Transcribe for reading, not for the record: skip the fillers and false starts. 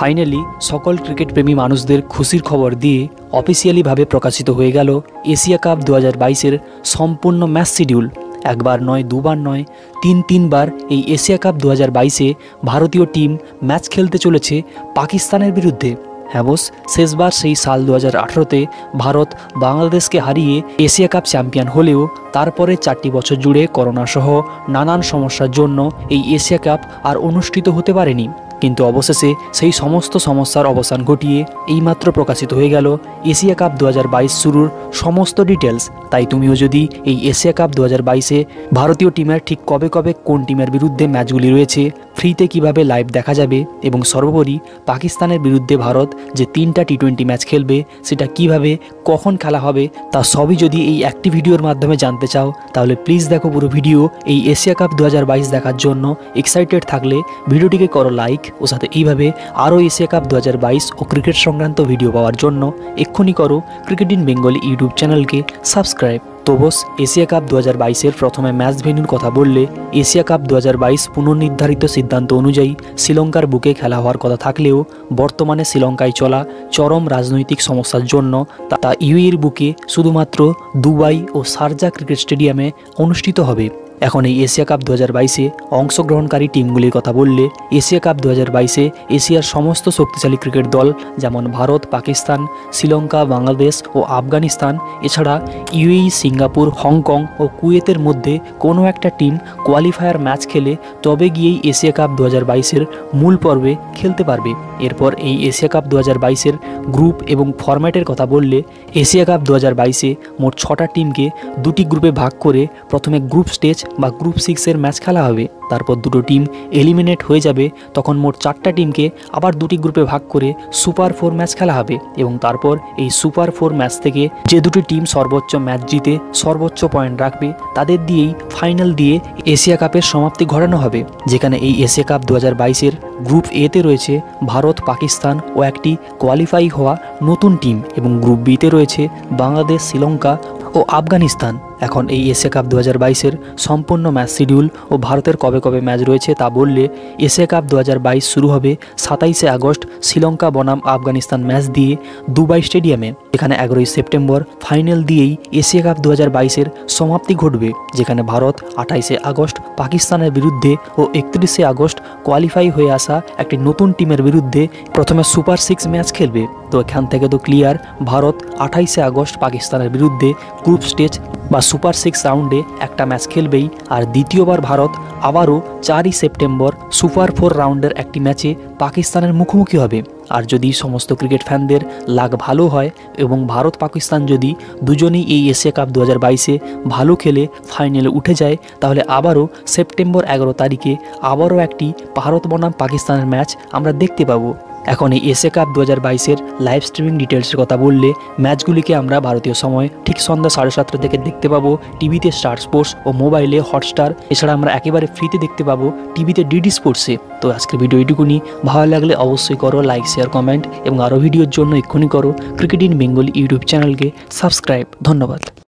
Finally सकल cricket प्रेमी मानुषदेर खुशिर खबर दिए अफिसियलि भावे प्रकाशित तो हो गेल एशिया कप 2022 सम्पूर्ण मैच शिड्यूल। एक बार नय, दुबार नय, तीन बार ये एशिया कप 2022 भारतीय टीम मैच खेलते चलेছে पाकिस्तान बिरुद्धे। हाँ बस, शेष बार से ही साल 2018 भारत बांग्लादेश के हारिए एशिया कप चैम्पियन होलेও तारपरे 4 बछर जुड़े करोना सह नानान समस्यार जन्य এই एशिया कप और अनुष्ठित होते पारेনি। किन्तु अवशेषे सेई समस्त समस्यार अवसान घटिए एइमात्र प्रकाशित हो गेल एशिया कप 2022 शुरूर समस्त डिटेल्स। ताई तुमिओ यदि एशिया कप 2022 भारतीय टीमेर ठीक कबे कबे कोन टीमेर बिरुद्धे मैचगुली रयेछे, फ्रीते किभाबे लाइव देखा जाबे एबं सर्वोपरि पाकिस्तानेर बिरुद्धे भारत जे 3टा टी20 मैच खेलबे सेटा किभाबे कखन खेला होबे ता सबई यदि एई एकटी भिडियोर माध्यमे जानते चाओ ताहले प्लिज देखो पुरो भिडियो। एई एशिया कप 2022 देखार जन्य एक्साइटेड थाकले भिडियोटिके करो लाइक और साथे एइभाबे आरो एशिया कप 2022 और क्रिकेट संक्रांत भिडियो पावार जन्य एक्षुनि करो cricket in Bengali YouTube channel के सबस्क्राइब। तो बस, एशिया कप 2022 एर प्रथमे मैच भेन्यूर कथा बोलले एशिया कप 2022 पुनर्निर्धारित सिद्धांत अनुयायी श्रीलंकार बुके खेला होवार कथा थाकलेও बर्तमाने श्रीलंकाय चला चरम राजनैतिक समस्यार जन्य ता यूएईर बुके शुधुमात्र दुबई और शारजा क्रिकेट स्टेडियामे अनुष्ठित होबे। এখন এই এশিয়া কাপ 2022 অংশগ্রহণকারী টিমগুলির কথা বললে এশিয়া কাপ 2022 এশিয়ার সমস্ত শক্তিশালী ক্রিকেট দল যেমন ভারত, পাকিস্তান, শ্রীলঙ্কা, বাংলাদেশ ও আফগানিস্তান, এছাড়া ইউএই, সিঙ্গাপুর, হংকং ও কুয়েতের মধ্যে কোনো একটা টিম কোয়ালিফায়ার ম্যাচ খেলে তবে গিয়েই এশিয়া কাপ 2022 এর মূল পর্বে খেলতে পারবে। এরপর এই এশিয়া কাপ 2022 এর গ্রুপ এবং ফরম্যাটের কথা বললে এশিয়া কাপ 2022 এ মোট 6টা টিমকে দুটি গ্রুপে ভাগ করে প্রথমে গ্রুপ স্টেজ বা গ্রুপ 6 এর ম্যাচ খেলা হবে। তারপর দুটো টিম এলিমিনেট হয়ে যাবে, তখন মোট 4টা টিমকে আবার দুটি গ্রুপে ভাগ করে সুপার 4 ম্যাচ খেলা হবে এবং তারপর এই সুপার 4 ম্যাচ থেকে যে দুটি টিম সর্বোচ্চ ম্যাচ জিতে সর্বোচ্চ পয়েন্ট রাখবে তাদের দিয়েই ফাইনাল দিয়ে এশিয়া কাপের সমাপ্তি ঘটানো হবে, যেখানে এই এশিয়া কাপ 2022 এর গ্রুপ এ তে রয়েছে ভারত, পাকিস্তান ও একটি কোয়ালিফাই হওয়া নতুন টিম এবং গ্রুপ বি তে রয়েছে বাংলাদেশ, শ্রীলঙ্কা ও আফগানিস্তান। এখন এই এশিয়া কাপ 2022 এর সম্পূর্ণ ম্যাচ শিডিউল ও ভারতের কবে কবে ম্যাচ রয়েছে তা বললে এশিয়া কাপ 2022 শুরু হবে 27 আগস্ট শ্রীলঙ্কা বনাম আফগানিস্তান ম্যাচ দিয়ে দুবাই স্টেডিয়ামে, যেখানে 11 সেপ্টেম্বর ফাইনাল দিয়েই এশিয়া কাপ 2022 এর সমাপ্তি ঘটবে, যেখানে ভারত 28 আগস্ট পাকিস্তানের বিরুদ্ধে ও 31 আগস্ট কোয়ালিফাই হয়ে আসা একটি নতুন টিমের বিরুদ্ধে প্রথমে সুপার 6 ম্যাচ খেলবে। তো এখান থেকে তো ক্লিয়ার, ভারত 28 আগস্ট পাকিস্তানের বিরুদ্ধে গ্রুপ স্টেজ বা সুপার 6 রাউন্ডে একটা ম্যাচ খেলবেই আর দ্বিতীয়বার ভারত আবারও 4 সেপ্টেম্বর সুপার 4 রাউন্ডের একটি ম্যাচে পাকিস্তানের মুখোমুখি হবে। আর যদি সমস্ত ক্রিকেট ফ্যানদের লাগ ভালো হয় এবং ভারত পাকিস্তান যদি দুজনেই এই এশিয়া কাপ 2022 ভালো খেলে ফাইনালে উঠে যায় তাহলে আবারও সেপ্টেম্বর 11 তারিখে আবারও একটি ভারত বনাম পাকিস্তানের ম্যাচ আমরা দেখতে পাবো। এখন এই এশিয়া কাপ 2022 এর লাইভ স্ট্রিমিং ডিটেলসের কথা বললে ম্যাচগুলিকে আমরা ভারতীয় সময় ঠিক সন্ধ্যা 7:30 থেকে দেখতে পাবো টিভিতে স্টার স্পোর্টস ও মোবাইলে হটস্টার, এছাড়া আমরা একেবারে ফ্রিতে দেখতে পাবো টিভিতে ডিডি স্পোর্টসে। তো আজকের ভিডিও এইটুকুনি, ভালো লাগলে অবশ্যই করো লাইক, শেয়ার, কমেন্ট এবং আরও ভিডিওর জন্য এক্ষুনি করো ক্রিকেট ইন বেঙ্গলি ইউটিউব চ্যানেলকে সাবস্ক্রাইব। ধন্যবাদ।